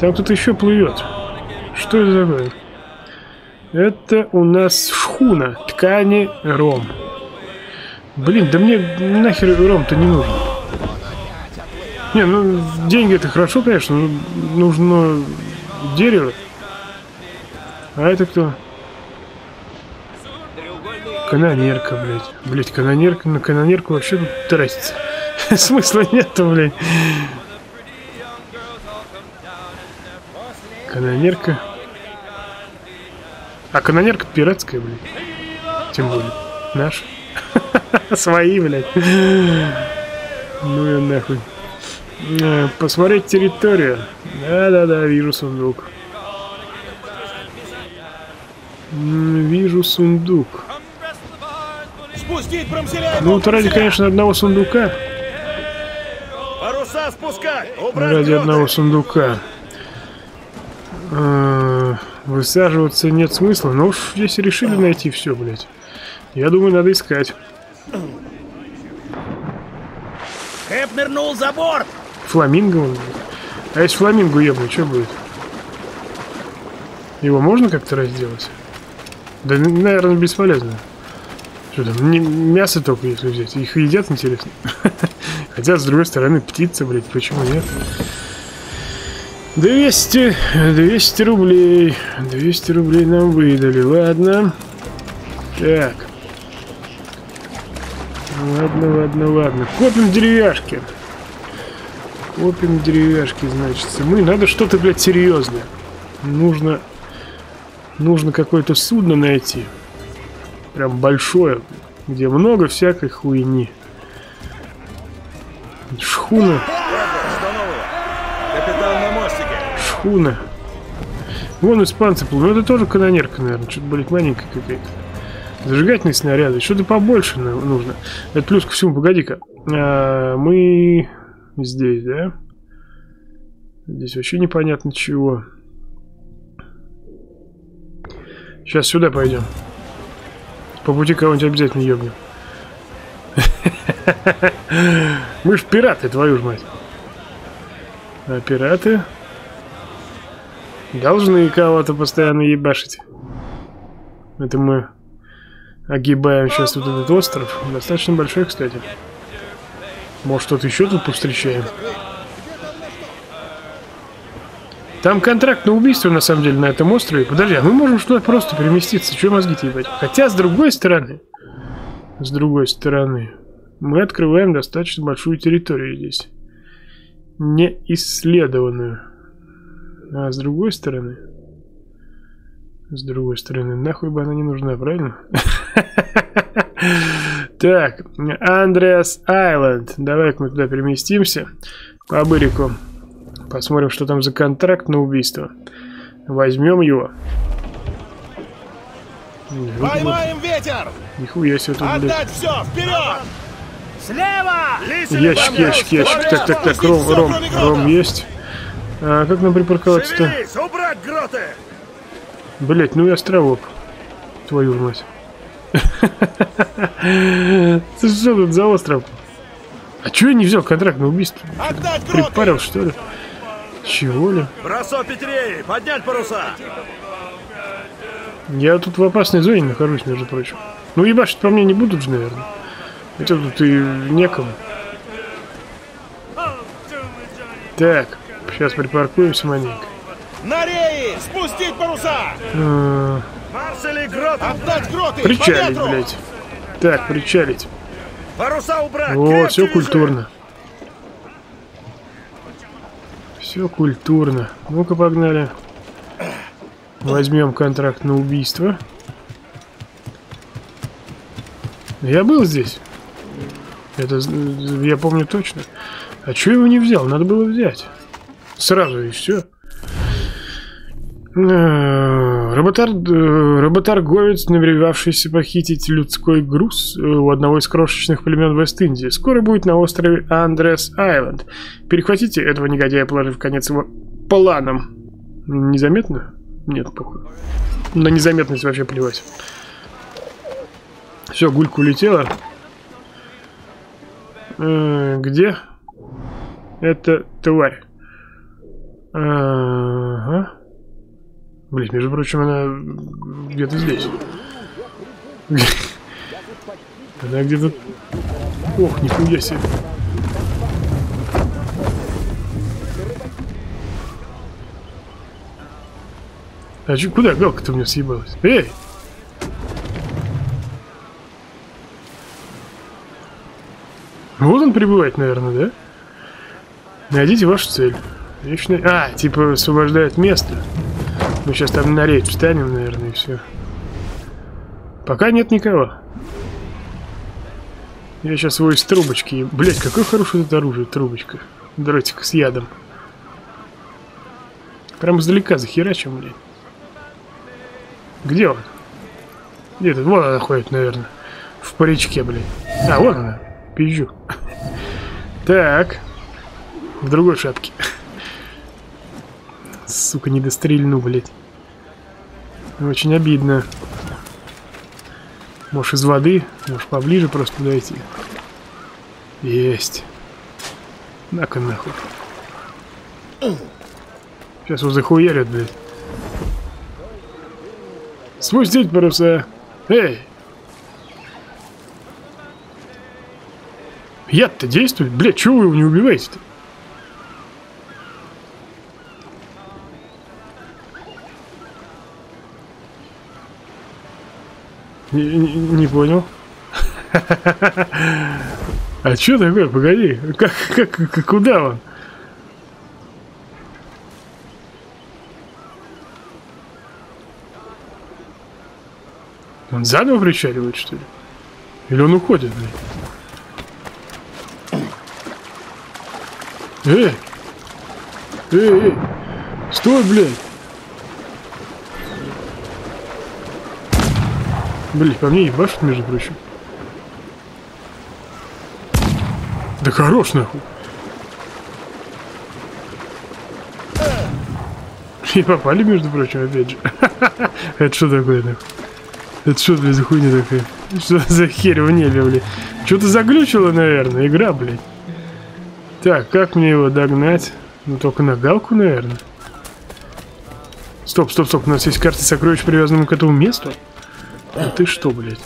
Там кто-то еще плывет. Что это такое? Это у нас шхуна. Ткани ром. Блин, да мне нахер ром-то не нужен. Не, ну деньги это хорошо, конечно, но нужно дерево. А это кто? Канонерка, блядь. Блядь, канонерка, на канонерку вообще тут тратится. Смысла нету, блядь. Канонерка. А канонерка пиратская, блядь. Тем более. Наш. Свои, блядь. Ну я нахуй. Посмотреть территорию. Да-да-да, вижу сундук. Вижу сундук. Ну вот ради, конечно, одного сундука. Паруса спускать! Ради одного сундука. Высаживаться нет смысла. Но уж здесь решили найти все, блядь. Я думаю, надо искать. Хэп нырнул за борт! Фламинго он. А если фламинго ебну, что будет? Его можно как-то разделать? Да, наверное, бесполезно. Что там, мясо только если взять. Их едят, интересно. Хотя, с другой стороны, птица, блядь, почему нет? 200 рублей. 200 рублей нам выдали, ладно. Так. Ладно, ладно, ладно. Копим деревяшки. Копим деревяшки, значит. Мы, надо что-то, блядь, серьезное. Нужно какое-то судно найти. Прям большое, где много всякой хуйни. Шхуна. Шхуна. Вон испанцы плывут. Это тоже канонерка, наверное. Что-то, блядь, маленькая какая-то. Зажигательные снаряды. Что-то побольше нужно. Это плюс ко всему. Погоди-ка. Мы здесь, да? Здесь вообще непонятно чего. Сейчас сюда пойдем. По пути кого-нибудь обязательно ебнем. Мы ж пираты, твою ж мать. А пираты должны кого-то постоянно ебашить. Это мы огибаем сейчас вот этот остров. Достаточно большой, кстати. Может, что-то еще тут повстречаем. Там контракт на убийство, на самом деле, на этом острове. Подожди, а мы можем что-то просто переместиться. Чего мозги-то ебать? Хотя, с другой стороны, мы открываем достаточно большую территорию здесь. Неисследованную. А с другой стороны, нахуй бы она не нужна, правильно? Так, Андреас-Айленд. Давай-ка мы туда переместимся. По бырику. Посмотрим, что там за контракт на убийство. Возьмем его. Поймаем ветер! Нихуя себе тут, блядь. Отдать все, вперед! Слева! Ящик, ящик, ящик. Так, ром есть. А как нам припарковаться-то? Блять, ну и островок. Твою мать. Ты что тут за остров? А чё я не взял контракт на убийство? Припарил, что ли? Чего ли? Поднять паруса! Я тут в опасной зоне нахожусь, между прочим. Ну ебашить по мне не будут же, наверное. Хотя тут и некому. Так, сейчас припаркуемся маленько. На реи! Спустить паруса! Причалить, блядь. Так, причалить. Паруса убрать! О, все культурно. Все культурно. Ну-ка, погнали. Возьмем контракт на убийство. Я был здесь. Это я помню точно. А чё его не взял? Надо было взять. Сразу и все. Работорговец, намеревавшийся похитить людской груз у одного из крошечных племен Вест-Индии, скоро будет на острове Андрос-Айленд. Перехватите этого негодяя, положив конец его планам. Незаметно? Нет, похуй. На незаметность вообще плевать. Все, гулька улетела. Где? Это тварь. Ага. Блин, между прочим, она где-то здесь. Она где-то... Ох, нихуя себе. А че, куда галка-то у меня съебалась? Эй! Вот он прибывает, наверное, да? Найдите вашу цель. Вечный... А, типа освобождает место. Мы сейчас там на рейд встанем, наверное, и все. Пока нет никого. Я сейчас его из трубочки. Блять, какое хорошее тут оружие, трубочка. Дротик с ядом. Прям издалека захерачим, блядь. Где он? Где-то, вон она ходит, наверное. В паричке, блядь. А, вон она. Пизжу. Так. В другой шапке. Сука, не дострельну, блядь. Очень обидно. Можешь из воды, можешь поближе просто дойти. Есть. На-ка нахуй. Сейчас его захуярят, блядь. Спустить паруса. Эй! Яд-то действует? Блядь, чего вы его не убиваете-то? Не понял. А что такое? Погоди. Как куда он? Он заново причаливает, что ли? Или он уходит, блин? Эй! Эй, эй! Стой, блин! Блин, по мне ебашит, между прочим. Да хорош, нахуй. И попали, между прочим, опять же. Это что такое, нахуй? Это что, блядь, за хуйня такая? Что за херь в небе, блядь? Что-то заглючило, наверное, игра, блядь. Так, как мне его догнать? Ну, только на галку, наверное. Стоп, стоп, стоп, у нас есть карта сокровищ, привязанная к этому месту? А ты что, блядь?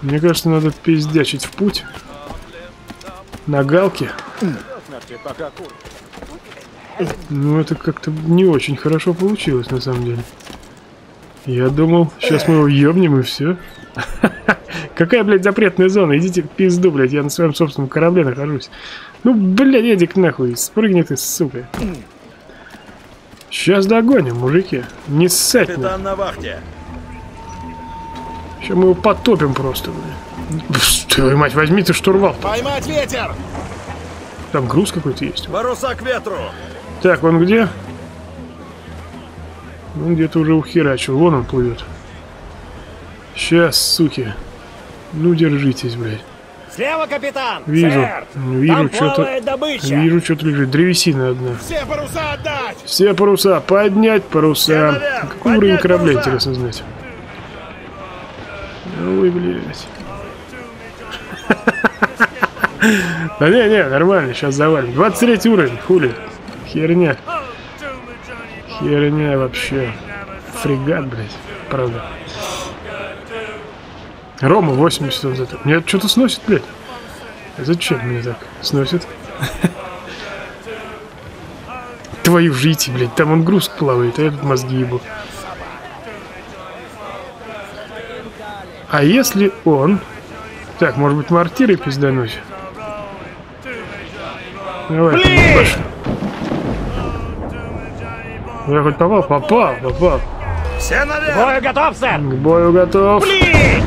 Мне кажется, надо пиздячить в путь. На галке. Ну, это как-то не очень хорошо получилось, на самом деле. Я думал, сейчас мы его ебнем и все. Какая, блядь, запретная зона? Идите в пизду, блядь, я на своем собственном корабле нахожусь. Ну, блядь, Эдик, нахуй, спрыгни ты, сука. Сейчас догоним, мужики. Не ссать. Капитан на вахте. Сейчас мы его потопим просто, блядь. Твою мать, возьми ты штурвал. Поймать ветер! Там груз какой-то есть. Паруса к ветру! Так, он где? Он где-то уже ухерачил. Вон он плывет. Сейчас, суки. Ну, держитесь, блядь. Слева, капитан! Вижу, сэр, вижу, что-то. Вижу, что-то лежит. Древесина одна. Все паруса отдать! Все паруса! Поднять паруса! Какой уровень корабля, интересно знать. Ой, блядь. Да не-не, нормально, сейчас завалим. 23 уровень, хули. Херня. Херня вообще. Фрегат, блядь. Правда. Рома 80 он зато. Меня что-то сносит, блядь. Зачем меня так сносит? Твою жить, блядь. Там он груз плавает, а я тут мозги ебу. А если он... Так, может быть, мортирой пиздануть? Давай, блин! Я хоть попал. Все наверх. К бою готов, сэр. К бою готов. Блин!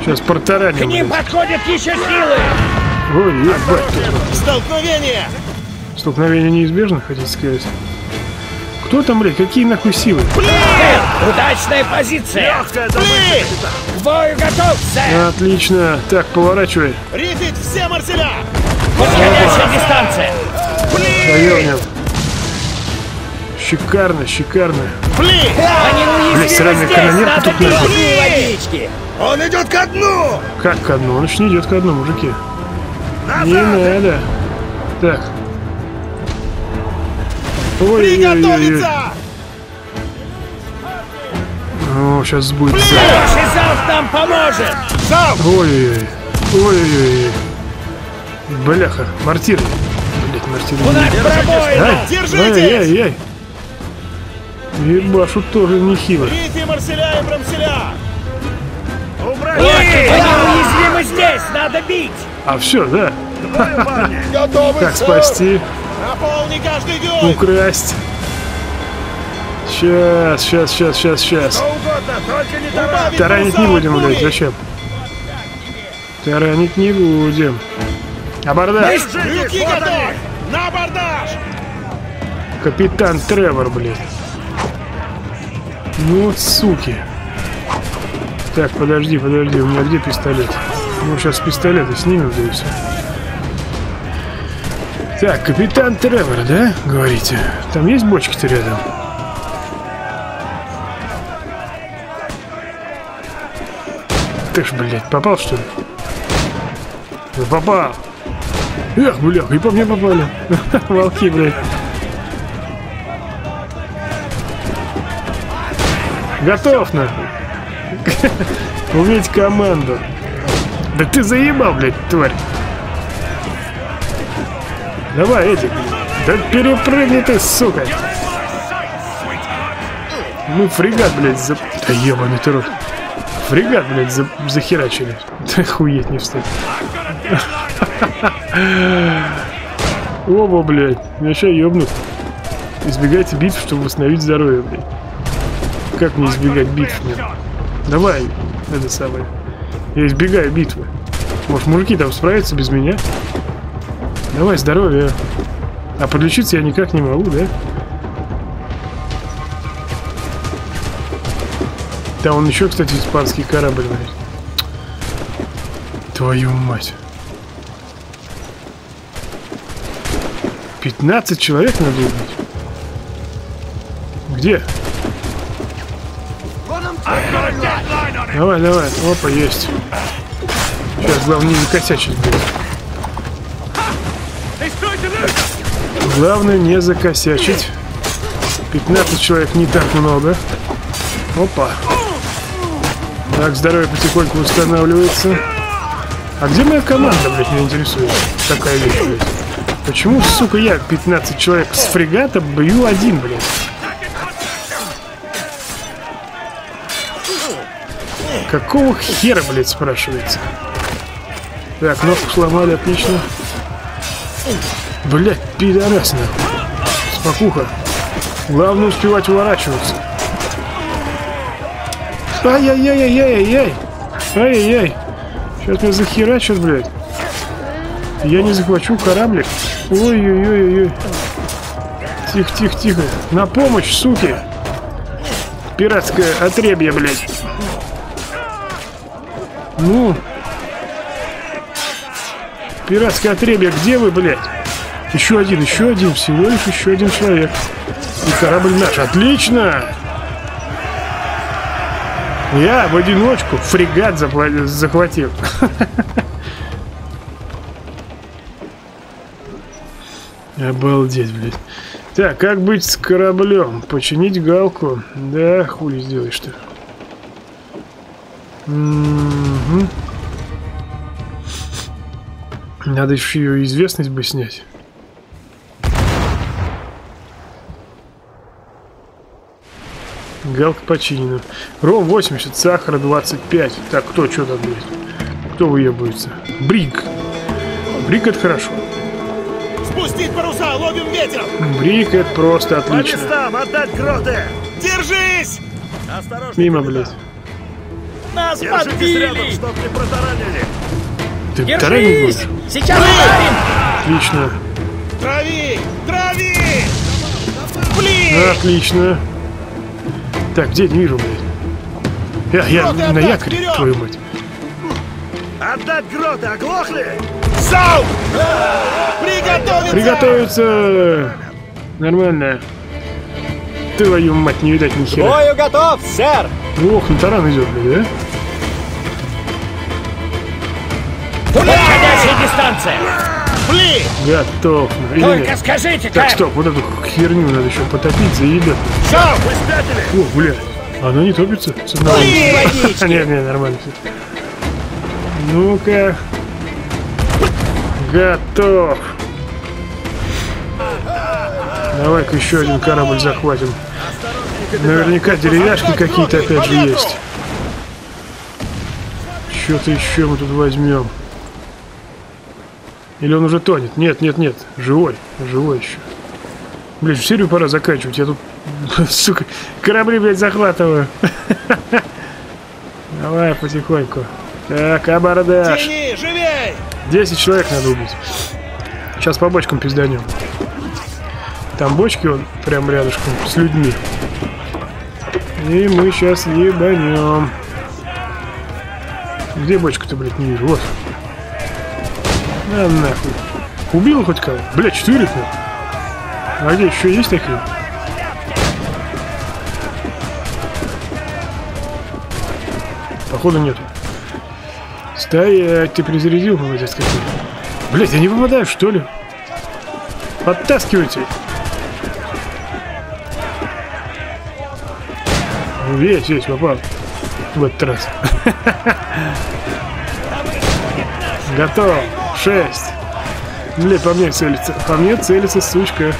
Сейчас протараним. К ним подходят еще силы. Ой, ебать. Столкновение. Столкновение неизбежно, хотите сказать? Кто там, блядь? Какие нахуй силы? Блин! Удачная позиция! Легкая добыча! К бою готов, сэр! Отлично. Так, поворачивай. Ризить все марселя! Подходящая дистанция! Блин! Шикарно, шикарно. Блин! Блин, сраная канонерка тут нахуй. Он идет ко дну! Как ко дну? Он еще не идет ко дну, мужики. Назад! Не надо. Так. Ой, приготовиться! Ой. О, сейчас будет. Блин, Залф нам поможет! Залф! Ой-ой-ой. Ой-ой-ой. Бляха, мортир. Блять, мортир. У нас пробоина! Держитесь! Ай-яй-яй. Ебашу тоже нехило. Берите Марселя и Брамселя! Убрать! Если мы здесь, надо бить! А все, да? Готовы, так, спасти. Украсть. Сейчас. Таранить не будем, блядь, зачем? Таранить не будем. Абордаж! На абордаж! Капитан Тревор, блядь. Ну вот, суки. Так, подожди, у меня где пистолет? Ну, сейчас пистолеты снимем, да и все. Так, капитан Тревор, да, говорите? Там есть бочки-то рядом? Ты ж, блядь, попал, что ли? Да попал! Эх, блядь, и по мне попали. Волки, блядь. Готов, нахуй. Уметь команду. Да ты заебал, блядь, тварь. Давай, Эдик. Да перепрыгни ты, сука. Ну, фрегат, блядь, за... Да ебаный ты рот. Фрегат, блядь, захерачили. Да хуеть не встать. Оба, блядь. Меня ща ебнут. Избегайте битв, чтобы восстановить здоровье, блядь. Как мне избегать битв, блядь? Давай, это самое. Я избегаю битвы. Может, мужики там справятся без меня? Давай, здоровье. А подлечиться я никак не могу, да? Да, он еще, кстати, испанский корабль, блядь. Твою мать. 15 человек надо убить. Где? Давай. Опа, есть. Сейчас главное не закосячить, блядь. Главное не закосячить. 15 человек не так много. Опа. Так, здоровье потихоньку устанавливается. А где моя команда, блядь, меня интересует? Такая вещь, блядь. Почему, сука, я 15 человек с фрегата бью один, блядь? Какого хера, блядь, спрашивается? Так, ножку сломали, отлично. Блядь, пидорас, нахуй. Спокуха. Главное успевать уворачиваться. Ай-яй-яй-яй-яй-яй. Сейчас меня захерачат, блядь. Я не захвачу кораблик. Ой-ой-ой-ой. Тихо. На помощь, суки. Пиратское отребье, блядь. Ну. Пиратское отребье, где вы, блядь? Еще один. Всего лишь еще один человек. И корабль наш. Отлично! Я в одиночку фрегат захватил. Обалдеть, блядь. Так, как быть с кораблем? Починить галку? Да, хули сделаешь-то. Надо еще ее известность бы снять. Галка починена. Ром 80, сахара 25. Так, кто что там будет? Кто выебывается? Брик. Брик это хорошо. Спустить паруса! Ловим ветер! Брик, это просто отлично. По местам, отдать гроты! Держись! Осторожно! Мимо, блядь. Нас подбили! Рядом, чтоб не протаранили. Ты таранить будешь? Сейчас ударим! Отлично. Трави! Трави! Блин! Отлично. Так, где не вижу, блядь? Я на якоре, вперед! Твою мать. Отдать гроты, оглохли! Сау! Приготовиться! Приготовиться! Нормально. Твою мать, не видать ни хера. Бою готов, сэр! Ох, на таран идет, блядь, да? Подходящая дистанция! Пли! Готов. Только скажите, как! Так, стоп, вот эту херню надо еще потопить, заебет. Сау! Вы спятили! О, блядь, она не топится. С одного. Не, нормально. Ну-ка. Готов. Давай-ка еще один корабль захватим. Наверняка деревяшки какие-то опять же есть. Что-то еще мы тут возьмем. Или он уже тонет? Нет. Живой еще. Блин, в серию пора заканчивать. Я тут, сука, корабли, блядь, захватываю. Давай потихоньку. Так, абордаж. Тяни, живей! 10 человек надо убить. Сейчас по бочкам пизданем. Там бочки, он прям рядышком с людьми. И мы сейчас ебанем. Где бочка-то, блядь, не вижу? Вот. На нахуй. Убил хоть кого? Блядь, 4-то. А где еще есть такие? Походу нету. Стоять, ты перезарядил, молодец какой. Блять, я не попадаю, что ли? Подтаскивайте. Весь, попал. В этот раз. Готов. 6. Блять, по мне целится. По мне целится, сучка.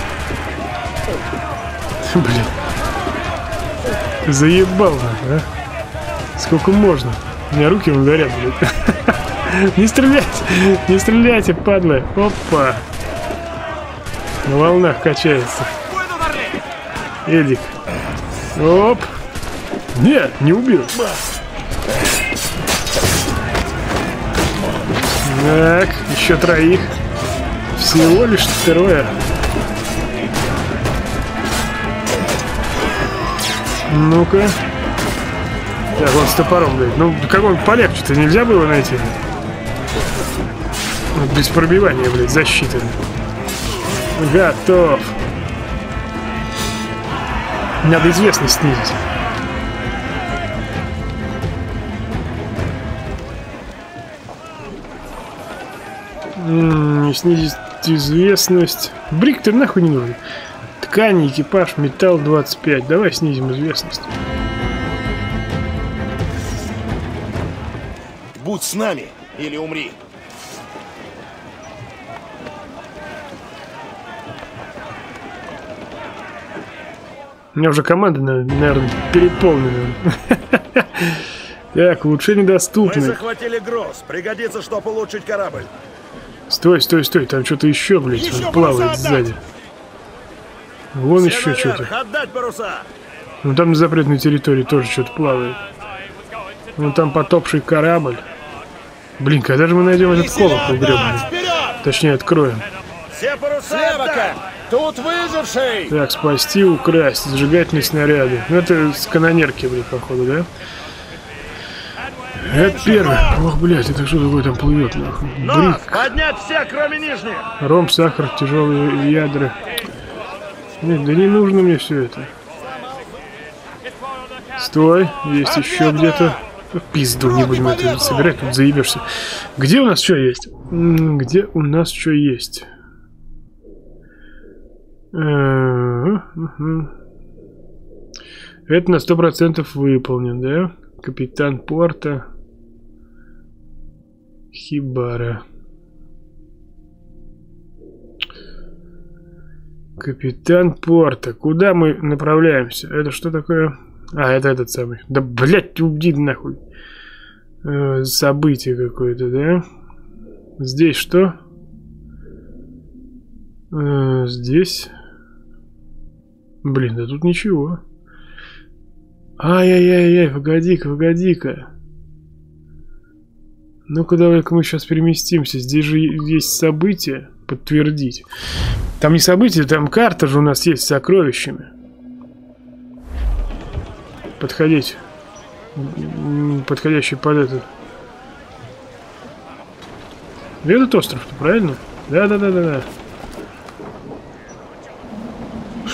Блин. Заебал, а? Сколько можно? У меня руки вон горят, блядь. Не стреляйте, не стреляйте, падлы. Опа. На волнах качается. Эдик. Оп. Нет, не убил. Так, еще троих. Всего лишь трое. Ну-ка. Так, вот с топором, блядь. Ну, какого-нибудь полегче-то нельзя было найти? Без пробивания, блядь, защиты. Готов. Надо известность снизить. Снизить известность. Брик, ты нахуй не нужен. Ткани, экипаж, металл 25. Давай снизим известность. Будь с нами или умри. У меня уже команда, наверное, переполнена. Так, улучшение доступно. Мы захватили груз. Пригодится, чтобы улучшить корабль. Стой. Там что-то еще, блядь, плавает сзади. Вон еще что-то. Ну там на запретной территории тоже что-то плавает. Вон там потопший корабль. Блин, когда же мы найдем этот колок угребный? Точнее, откроем. Все паруса! Тут выживший! Так, спасти, украсть, зажигательные снаряды. Ну, это с канонерки, блин, походу, да? Это первое. Ох, блядь, это что такое там плывет, нахуй? Брик. Поднять все, кроме нижних! Ром, сахар, тяжелые ядра. Нет, да не нужно мне все это. Стой, есть еще где-то. Пизду, не будем это собирать, тут заебешься. Где у нас что есть? Где у нас что есть? Это на 100% выполнен, да? Капитан порта. Хибара. Капитан порта. Куда мы направляемся? Это что такое? А, это этот самый. Да, блядь, уйди нахуй. Событие какое-то, да? Здесь что? Здесь... Блин, да тут ничего. Ай-яй-яй-яй, погоди-ка, погоди-ка. Ну-ка, давай-ка мы сейчас переместимся. Здесь же есть события. Подтвердить. Там не события, там карта же у нас есть с сокровищами. Подходить. Подходящий под этот. Этот остров-то, правильно? Да-да-да-да-да.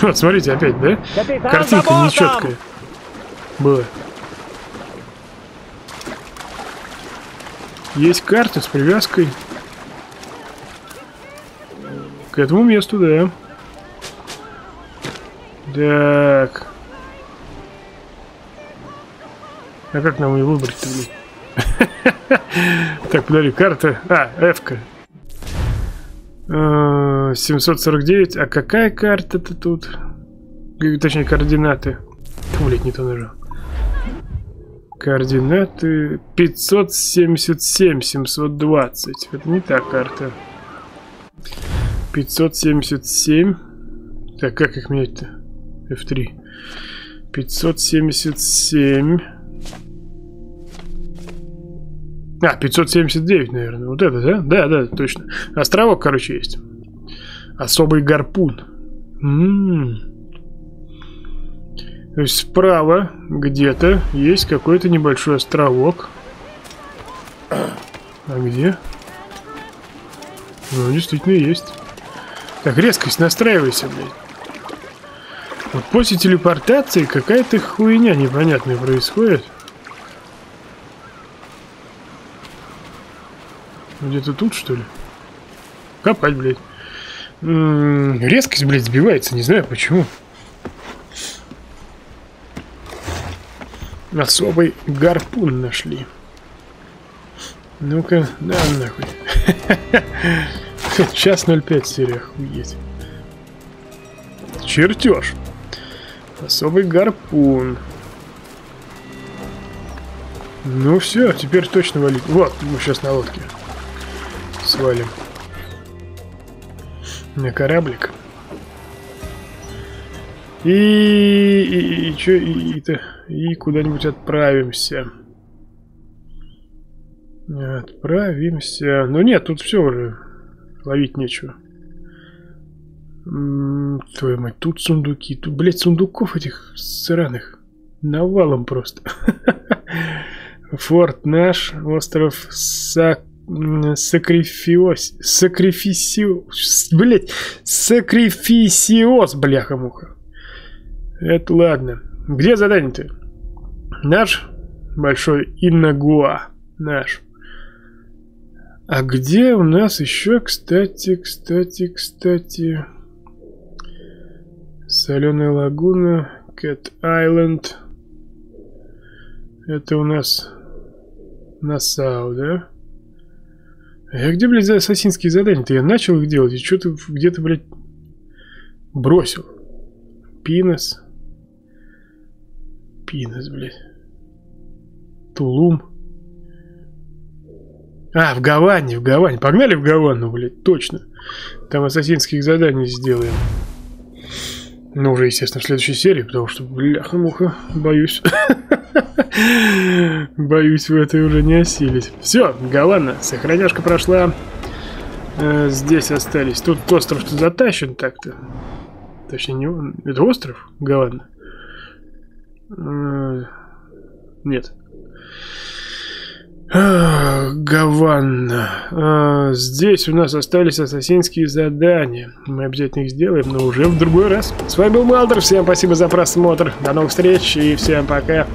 Вот, смотрите, опять, да? Картинка нечеткая была. Есть карта с привязкой к этому месту, да. Так. А как нам ее выбрать-то? Так, подали, карта. А, F-ка. 749. А какая карта-то тут? Точнее, координаты. Блять, не то нажал. Координаты 577, 720. Это не та карта. 577. Так, как их менять-то? F3. 577. А, 579, наверное. Вот это, да? Да, да, точно. Островок, короче, есть. Особый гарпун. То есть справа где-то есть какой-то небольшой островок. А где? Ну, действительно есть. Так, резкость настраивайся, блядь. Вот после телепортации какая-то хуйня непонятная происходит. Где-то тут, что ли? Копать, блядь. Резкость, блядь, сбивается. Не знаю, почему. Особый гарпун нашли. Ну-ка, да, нахуй. Час 05, серия, охуеть. Чертеж. Особый гарпун. Ну все, теперь точно валить. Вот, мы сейчас на лодке свалим. На кораблик. И куда-нибудь отправимся. Отправимся. Ну нет, тут все уже. Ловить нечего. Твою мать, тут сундуки. Тут, блядь, сундуков этих сраных. Навалом просто. Форт наш, остров Сакрифиос, бляха-муха. Это ладно. Где задание-то? Наш Большой Инагуа. Наш. А где у нас еще, кстати... Соленая лагуна, Кэт Айленд. Это у нас Нассау, да? А где, блядь, ассасинские задания-то? Я начал их делать и что-то где-то, блядь, бросил. Пинос. Пинос, блядь. Тулум. А, в Гаване, в Гаване. Погнали в Гавану, блядь, точно. Там ассасинских заданий сделаем. Ну, уже, естественно, в следующей серии, потому что, бляха-муха, боюсь. Боюсь, в этой уже не осилить. Все, Гавана, сохраняшка прошла. Здесь остались. Тут остров-то затащен так-то. Точнее, не он. Это остров? Гавана. Нет. Гавана. Здесь у нас остались ассасинские задания. Мы обязательно их сделаем, но уже в другой раз. С вами был Малдер. Всем спасибо за просмотр. До новых встреч и всем пока.